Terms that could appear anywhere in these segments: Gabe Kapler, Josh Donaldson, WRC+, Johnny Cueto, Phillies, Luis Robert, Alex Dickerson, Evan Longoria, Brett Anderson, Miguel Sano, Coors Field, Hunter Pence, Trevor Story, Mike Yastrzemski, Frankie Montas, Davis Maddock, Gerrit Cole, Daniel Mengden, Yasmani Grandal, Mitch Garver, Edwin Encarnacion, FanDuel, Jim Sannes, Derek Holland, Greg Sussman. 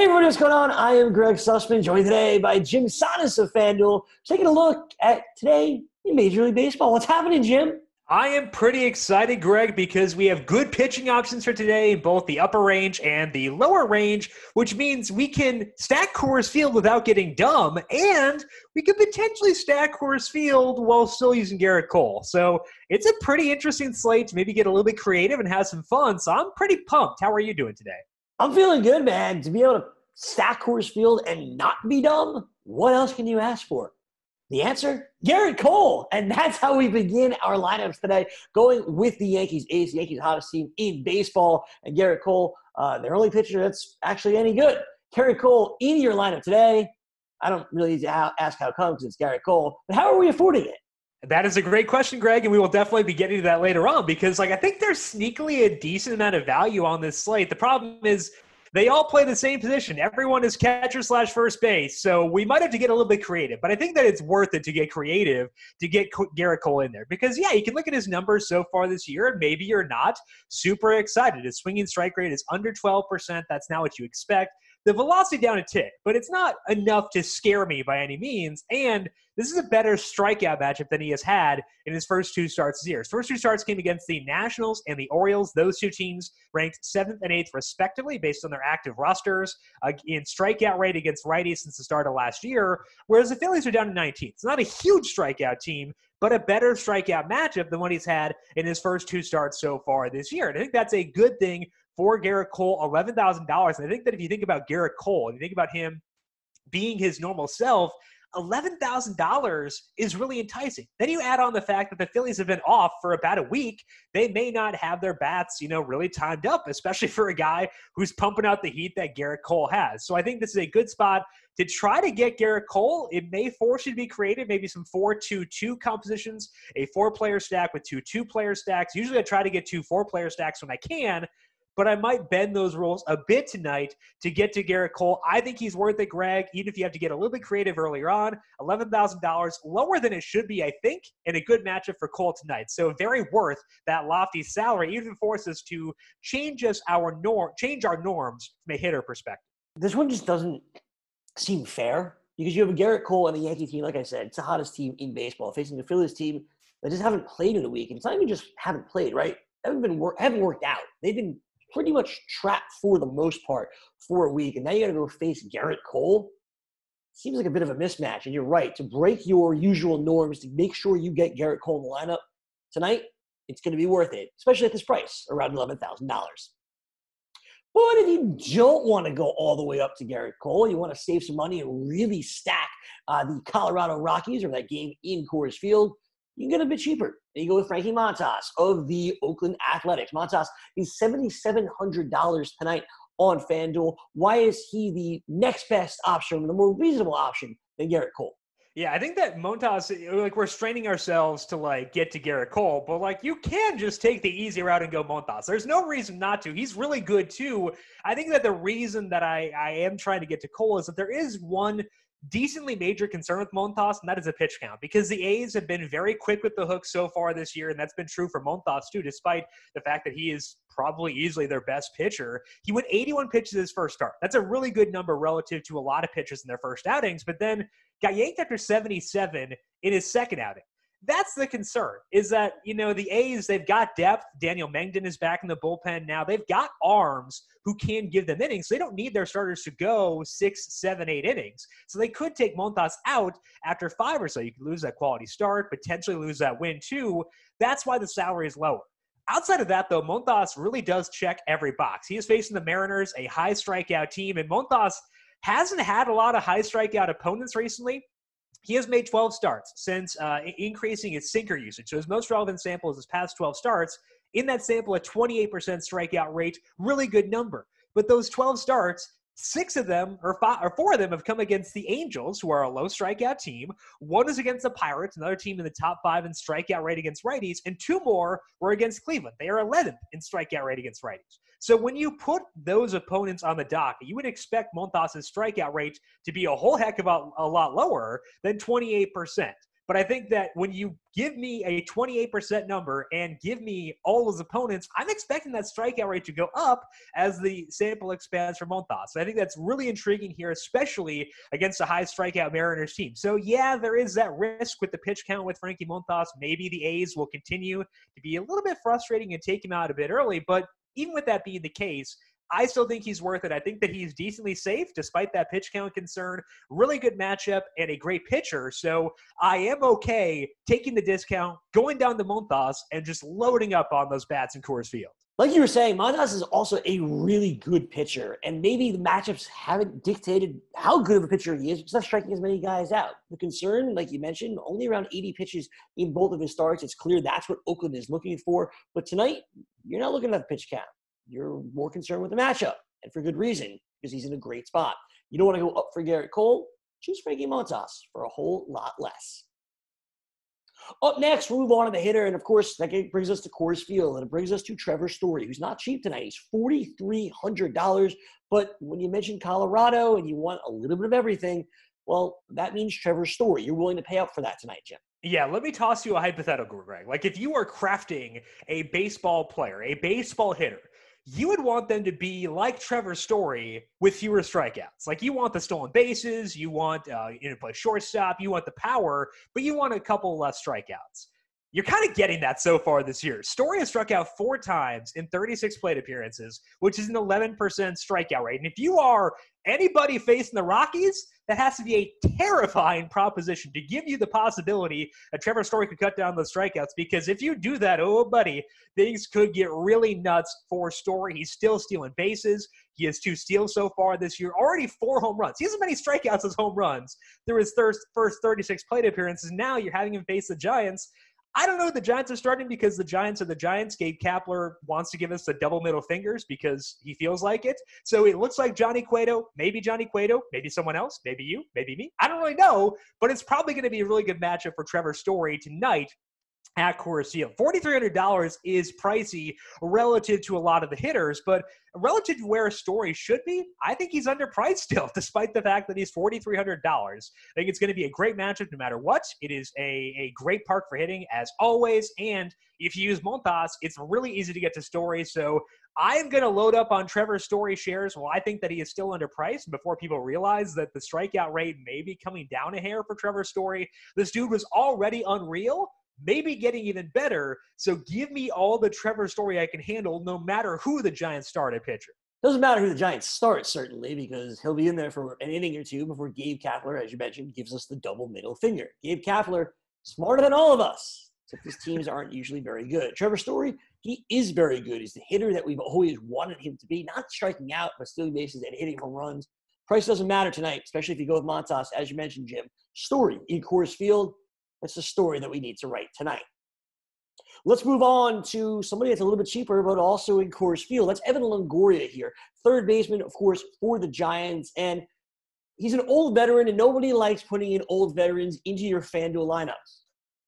Hey everybody, what's going on? I am Greg Sussman, joined today by Jim Sannes of FanDuel, taking a look at today in Major League Baseball. What's happening, Jim? I am pretty excited, Greg, because we have good pitching options for today in both the upper range and the lower range, which means we can stack Coors Field without getting dumb, and we could potentially stack Coors Field while still using Gerrit Cole. So it's a pretty interesting slate to maybe get a little bit creative and have some fun. So I'm pretty pumped. How are you doing today? I'm feeling good, man. To be able to stack Coors Field and not be dumb, what else can you ask for? The answer, Gerrit Cole. And that's how we begin our lineups today, going with the Yankees ace, the Yankees hottest team in baseball, and Gerrit Cole, their only pitcher that's actually any good. Gerrit Cole in your lineup today. I don't really need to ask how it comes because it's Gerrit Cole, but how are we affording it? That is a great question, Greg, and we will definitely be getting to that later on because, I think there's sneakily a decent amount of value on this slate. The problem is they all play the same position. Everyone is catcher/first base, so we might have to get a little bit creative. But I think that it's worth it to get creative to get Gerrit Cole in there because, you can look at his numbers so far this year, and maybe you're not super excited. His swinging strike rate is under 12%. That's not what you expect. The velocity down a tick, but it's not enough to scare me by any means. And this is a better strikeout matchup than he has had in his first two starts this year. His first two starts came against the Nationals and the Orioles. Those two teams ranked 7th and 8th respectively based on their active rosters in strikeout rate against righties since the start of last year, whereas the Phillies are down to 19th. It's not a huge strikeout team, but a better strikeout matchup than what he's had in his first two starts so far this year. And I think that's a good thing for Gerrit Cole, $11,000. And I think that if you think about Gerrit Cole and you think about him being his normal self, $11,000 is really enticing. Then you add on the fact that the Phillies have been off for about a week. They may not have their bats, really timed up, especially for a guy who's pumping out the heat that Gerrit Cole has. So I think this is a good spot to try to get Gerrit Cole. It may force you to be creative, maybe some 4-2-2 compositions, a 4-player stack with 2 2-player stacks. Usually I try to get 2 4-player stacks when I can, but I might bend those rules a bit tonight to get to Gerrit Cole. I think he's worth it, Greg, even if you have to get a little bit creative earlier on. $11,000, lower than it should be, I think, and a good matchup for Cole tonight. So very worth that lofty salary, even force us to change our norms from a hitter perspective. This one just doesn't seem fair because you have a Gerrit Cole and a Yankee team, like I said, it's the hottest team in baseball, facing a Phillies team that just haven't played in a week. And it's not even just haven't played, right? Haven't worked out. They've been pretty much trapped for the most part for a week. And now you got to go face Gerrit Cole. Seems like a bit of a mismatch. And you're right. To break your usual norms, to make sure you get Gerrit Cole in the lineup tonight, it's going to be worth it, especially at this price, around $11,000. But if you don't want to go all the way up to Gerrit Cole, you want to save some money and really stack the Colorado Rockies or that game in Coors Field, you can get a bit cheaper. And you go with Frankie Montas of the Oakland Athletics. Montas is $7,700 tonight on FanDuel. Why is he the next best option, the more reasonable option than Gerrit Cole? Yeah, I think that Montas, we're straining ourselves to, get to Gerrit Cole, but, you can just take the easy route and go Montas. There's no reason not to. He's really good, too. I think that the reason that I am trying to get to Cole is that there is one decently major concern with Montas, and that is a pitch count, because the A's have been very quick with the hook so far this year, and that's been true for Montas too, despite the fact that he is probably easily their best pitcher. He went 81 pitches his first start. That's a really good number relative to a lot of pitchers in their first outings, but then got yanked after 77 in his second outing. That's the concern, is that, the A's, they've got depth. Daniel Mengden is back in the bullpen now. They've got arms who can give them innings. They don't need their starters to go 6, 7, 8 innings. So they could take Montas out after 5 or so. You could lose that quality start, potentially lose that win too. That's why the salary is lower. Outside of that, though, Montas really does check every box. He is facing the Mariners, a high strikeout team, and Montas hasn't had a lot of high strikeout opponents recently. He has made 12 starts since increasing his sinker usage. So his most relevant sample is his past 12 starts. In that sample, a 28% strikeout rate, really good number. But those 12 starts, 6 of them, or 4 of them, have come against the Angels, who are a low strikeout team. 1 is against the Pirates, another team in the top 5 in strikeout rate against righties, and 2 more were against Cleveland. They are 11th in strikeout rate against righties. So when you put those opponents on the dock, you would expect Montas' strikeout rate to be a whole heck of a lot lower than 28%. But I think that when you give me a 28% number and give me all his opponents, I'm expecting that strikeout rate to go up as the sample expands for Montas. So I think that's really intriguing here, especially against a high strikeout Mariners team. So, yeah, there is that risk with the pitch count with Frankie Montas. Maybe the A's will continue to be a little bit frustrating and take him out a bit early. But even with that being the case, I still think he's worth it. I think that he's decently safe despite that pitch count concern. Really good matchup and a great pitcher. So I am okay taking the discount, going down to Montas, and just loading up on those bats in Coors Field. Like you were saying, Montas is also a really good pitcher, and maybe the matchups haven't dictated how good of a pitcher he is because he's not striking as many guys out. The concern, like you mentioned, only around 80 pitches in both of his starts. It's clear that's what Oakland is looking for. But tonight, you're not looking at the pitch count. You're more concerned with the matchup, and for good reason, because he's in a great spot. You don't want to go up for Gerrit Cole? Choose Frankie Montas for a whole lot less. Up next, we'll move on to the hitter, and of course, that brings us to Coors Field, and it brings us to Trevor Story, who's not cheap tonight. He's $4,300, but when you mention Colorado and you want a little bit of everything, well, that means Trevor Story. You're willing to pay up for that tonight, Jim. Yeah, let me toss you a hypothetical, Greg. Like, if you are crafting a baseball player, a baseball hitter, you would want them to be like Trevor Story with fewer strikeouts. Like, you want the stolen bases, you want to play shortstop, you want the power, but you want a couple less strikeouts. You're kind of getting that so far this year. Story has struck out 4 times in 36 plate appearances, which is an 11% strikeout rate. And if you are anybody facing the Rockies, that has to be a terrifying proposition to give you the possibility that Trevor Story could cut down those strikeouts, because if you do that, oh, buddy, things could get really nuts for Story. He's still stealing bases. He has 2 steals so far this year, already 4 home runs. He has as many strikeouts as home runs through his first 36 plate appearances. Now you're having him face the Giants. I don't know if the Giants are starting because the Giants are the Giants. Gabe Kapler wants to give us the double middle fingers because he feels like it. So it looks like Johnny Cueto, maybe someone else, maybe you, maybe me. I don't really know, but it's probably going to be a really good matchup for Trevor Story tonight at Coors Field. $4,300 is pricey relative to a lot of the hitters, but relative to where Story should be, I think he's underpriced still, despite the fact that he's $4,300. I think it's going to be a great matchup no matter what. It is a great park for hitting, as always, and if you use Montas, it's really easy to get to Story, so I'm going to load up on Trevor Story shares. Well, I think that he is still underpriced before people realize that the strikeout rate may be coming down a hair for Trevor Story. This dude was already unreal, maybe getting even better, so give me all the Trevor Story I can handle no matter who the Giants start at pitcher. Doesn't matter who the Giants start, certainly, because he'll be in there for an inning or 2 before Gabe Kapler, as you mentioned, gives us the double middle finger. Gabe Kapler, smarter than all of us, except his teams aren't usually very good. Trevor Story, he is very good. He's the hitter that we've always wanted him to be, not striking out, but stealing bases and hitting home runs. Price doesn't matter tonight, especially if you go with Montas, as you mentioned, Jim. Story in Coors Field. That's the story that we need to write tonight. Let's move on to somebody that's a little bit cheaper, but also in Coors Field. That's Evan Longoria here, third baseman, of course, for the Giants. And he's an old veteran, and nobody likes putting in old veterans into your FanDuel lineups.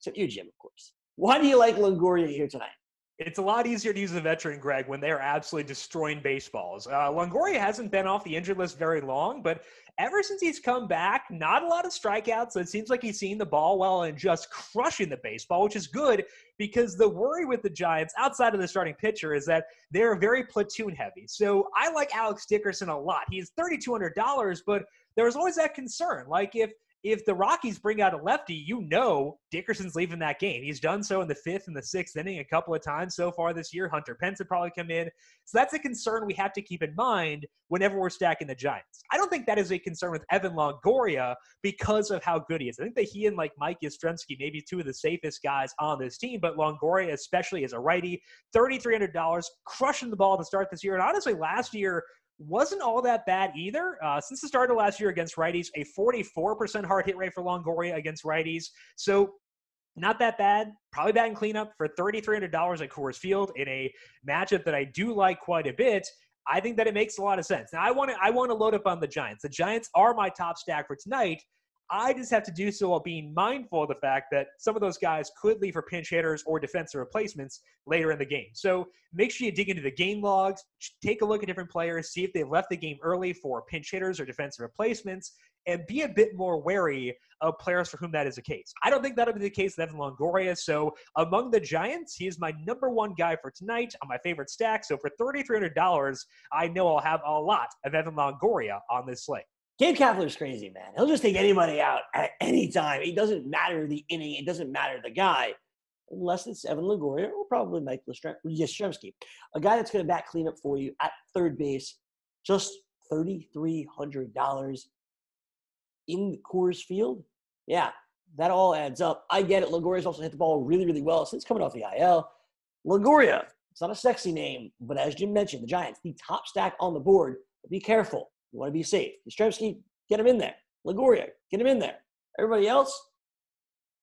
Except you, Jim, of course. Why do you like Longoria here tonight? It's a lot easier to use a veteran, Greg, when they are absolutely destroying baseballs. Longoria hasn't been off the injured list very long, but ever since he's come back, not a lot of strikeouts. So it seems like he's seeing the ball well and just crushing the baseball, which is good because the worry with the Giants outside of the starting pitcher is that they're very platoon heavy. So I like Alex Dickerson a lot. He's $3,200, but there's always that concern. Like if the Rockies bring out a lefty, you know Dickerson's leaving that game. He's done so in the 5th and the 6th inning a couple of times so far this year. Hunter Pence would probably come in. So that's a concern we have to keep in mind whenever we're stacking the Giants. I don't think that is a concern with Evan Longoria because of how good he is. I think that he and like Mike Yastrzemski, maybe 2 of the safest guys on this team, but Longoria especially is a righty. $3,300, crushing the ball to start this year. And honestly, last year, wasn't all that bad either. Since the start of last year against righties, a 44% hard hit rate for Longoria against righties. So not that bad. Probably batting cleanup for $3,300 at Coors Field in a matchup that I do like quite a bit. I think that it makes a lot of sense. Now, I want to load up on the Giants. The Giants are my top stack for tonight. I just have to do so while being mindful of the fact that some of those guys could leave for pinch hitters or defensive replacements later in the game. So make sure you dig into the game logs, take a look at different players, see if they've left the game early for pinch hitters or defensive replacements. and be a bit more wary of players for whom that is the case. I don't think that'll be the case with Evan Longoria. So among the Giants, he is my number one guy for tonight on my favorite stack. So for $3,300, I know I'll have a lot of Evan Longoria on this slate. Gabe Kapler's crazy, man. He'll just take anybody out at any time. It doesn't matter the inning. It doesn't matter the guy. Unless it's Evan Longoria or probably Mike Yastrzemski, a guy that's going to bat cleanup for you at third base, just $3,300 in Coors Field. Yeah, that all adds up. I get it. Longoria's also hit the ball really, really well since coming off the IL. Longoria, it's not a sexy name, but as Jim mentioned, the Giants, the top stack on the board. Be careful. You want to be safe. Yastrzemski, get him in there. Longoria, get him in there. Everybody else,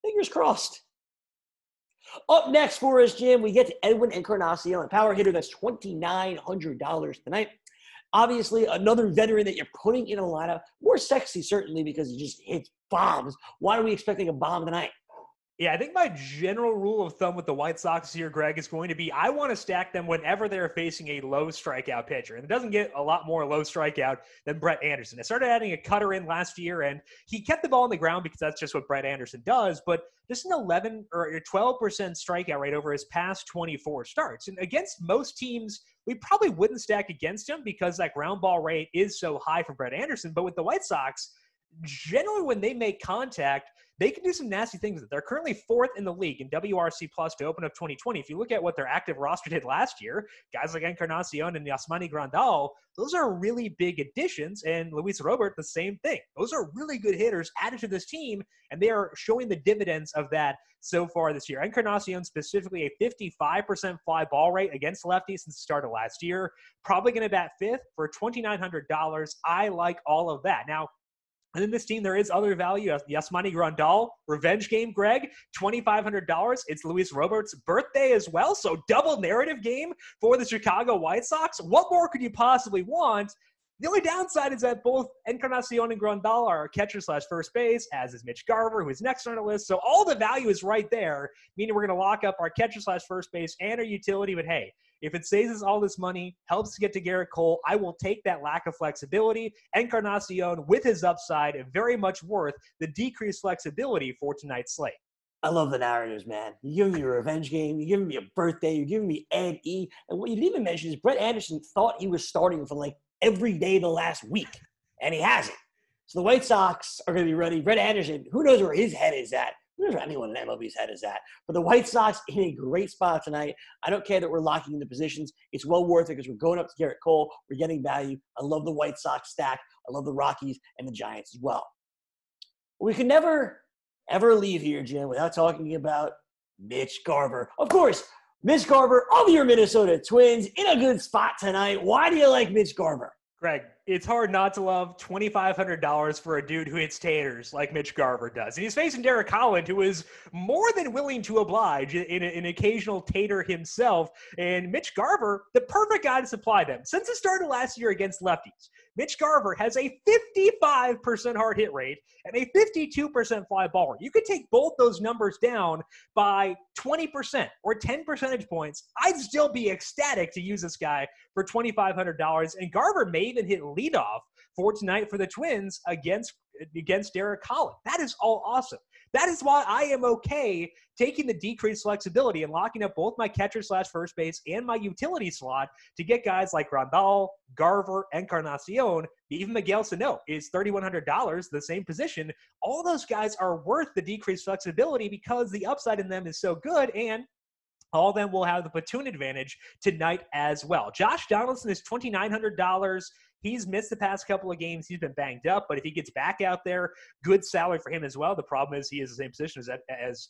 fingers crossed. Up next for us, Jim, we get to Edwin Encarnacion, a power hitter that's $2,900 tonight. Obviously, another veteran that you're putting in a lineup. More sexy, certainly, because he just hits bombs. Why are we expecting a bomb tonight? Yeah, I think my general rule of thumb with the White Sox here, Greg, is going to be I want to stack them whenever they're facing a low strikeout pitcher. And it doesn't get a lot more low strikeout than Brett Anderson. I started adding a cutter in last year, and he kept the ball on the ground because that's just what Brett Anderson does. But this is an 11 or 12% strikeout rate over his past 24 starts. And against most teams, we probably wouldn't stack against him because that ground ball rate is so high for Brett Anderson. But with the White Sox, generally when they make contact, they can do some nasty things with it. They're currently fourth in the league in WRC plus to open up 2020. If you look at what their active roster did last year, guys like Encarnacion and Yasmani Grandal, those are really big additions. And Luis Robert, the same thing. Those are really good hitters added to this team, and they are showing the dividends of that so far this year. Encarnacion specifically a 55% fly ball rate against lefties since the start of last year. Probably going to bat fifth for $2,900. I like all of that. Now, and in this team, there is other value. Yasmani Grandal, revenge game, Greg, $2,500. It's Luis Robert's birthday as well, so double narrative game for the Chicago White Sox. What more could you possibly want? The only downside is that both Encarnacion and Grandal are catcher slash first base, as is Mitch Garver, who is next on the list. So all the value is right there, meaning we're going to lock up our catcher slash first base and our utility. But hey, if it saves us all this money, helps to get to Gerrit Cole, I will take that lack of flexibility. Encarnacion, with his upside, very much worth the decreased flexibility for tonight's slate. I love the narratives, man. You're giving me a revenge game. You're giving me a birthday. You're giving me Ed E. And what you didn't even mention is Brett Anderson thought he was starting for like every day the last week, and he hasn't. So the White Sox are going to be ready. Brett Anderson, who knows where his head is at? Who knows where anyone in MLB's head is at? But the White Sox in a great spot tonight. I don't care that we're locking in the positions. It's well worth it because we're going up to Gerrit Cole. We're getting value. I love the White Sox stack. I love the Rockies and the Giants as well. We can never, ever leave here, Jim, without talking about Mitch Garver. Of course, Mitch Garver of your Minnesota Twins in a good spot tonight. Why do you like Mitch Garver? Greg, it's hard not to love $2,500 for a dude who hits taters like Mitch Garver does. And he's facing Derek Holland, who is more than willing to oblige in an occasional tater himself. And Mitch Garver, the perfect guy to supply them. Since it started last year against lefties, Mitch Garver has a 55% hard hit rate and a 52% fly ball rate. You could take both those numbers down by 20% or 10 percentage points. I'd still be ecstatic to use this guy for $2,500. And Garver may even hit leadoff for tonight for the Twins against Derek Holland. That is all awesome. That is why I am okay taking the decreased flexibility and locking up both my catcher slash first base and my utility slot to get guys like Grandal, Garver, Encarnacion, even Miguel Sano is $3,100, the same position. All those guys are worth the decreased flexibility because the upside in them is so good, and all of them will have the platoon advantage tonight as well. Josh Donaldson is $2,900. He's missed the past couple of games. He's been banged up, but if he gets back out there, good salary for him as well. The problem is he is the same position as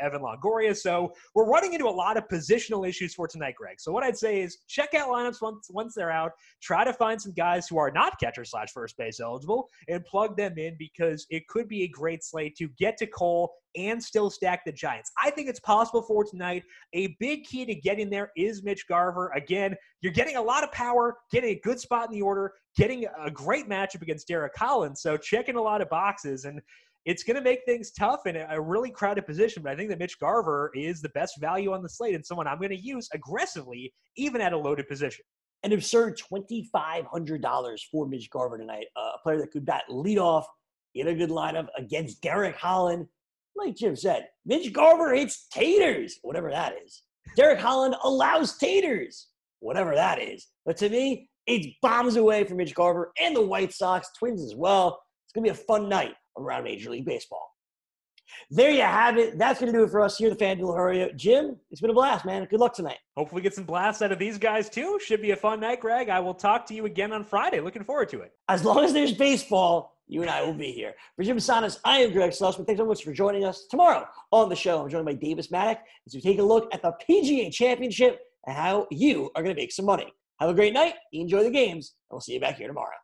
Evan Longoria. So we're running into a lot of positional issues for tonight, Greg. So what I'd say is check out lineups once they're out. Try to find some guys who are not catcher slash first base eligible and plug them in because it could be a great slate to get to Cole and still stack the Giants. I think it's possible for tonight. A big key to getting there is Mitch Garver. Again, you're getting a lot of power, getting a good spot in the order, getting a great matchup against Derek Holland. So checking a lot of boxes, and it's going to make things tough in a really crowded position. But I think that Mitch Garver is the best value on the slate and someone I'm going to use aggressively, even at a loaded position. an absurd $2,500 for Mitch Garver tonight, a player that could bat leadoff in a good lineup against Derek Holland. Like Jim said, Mitch Garver hits taters, whatever that is. Derek Holland allows taters, whatever that is. But to me, it's bombs away for Mitch Garver and the White Sox, Twins as well. It's going to be a fun night around Major League Baseball. There you have it. That's going to do it for us here at the FanDuel Hurry Up. Jim, it's been a blast, man. Good luck tonight. Hopefully get some blasts out of these guys, too. Should be a fun night, Greg. I will talk to you again on Friday. Looking forward to it. As long as there's baseball, you and I will be here. For Jim Sannes, I am Greg Sussman. Thanks so much for joining us. Tomorrow on the show, I'm joined by Davis Maddock as we take a look at the PGA Championship and how you are going to make some money. Have a great night. Enjoy the games, and we'll see you back here tomorrow.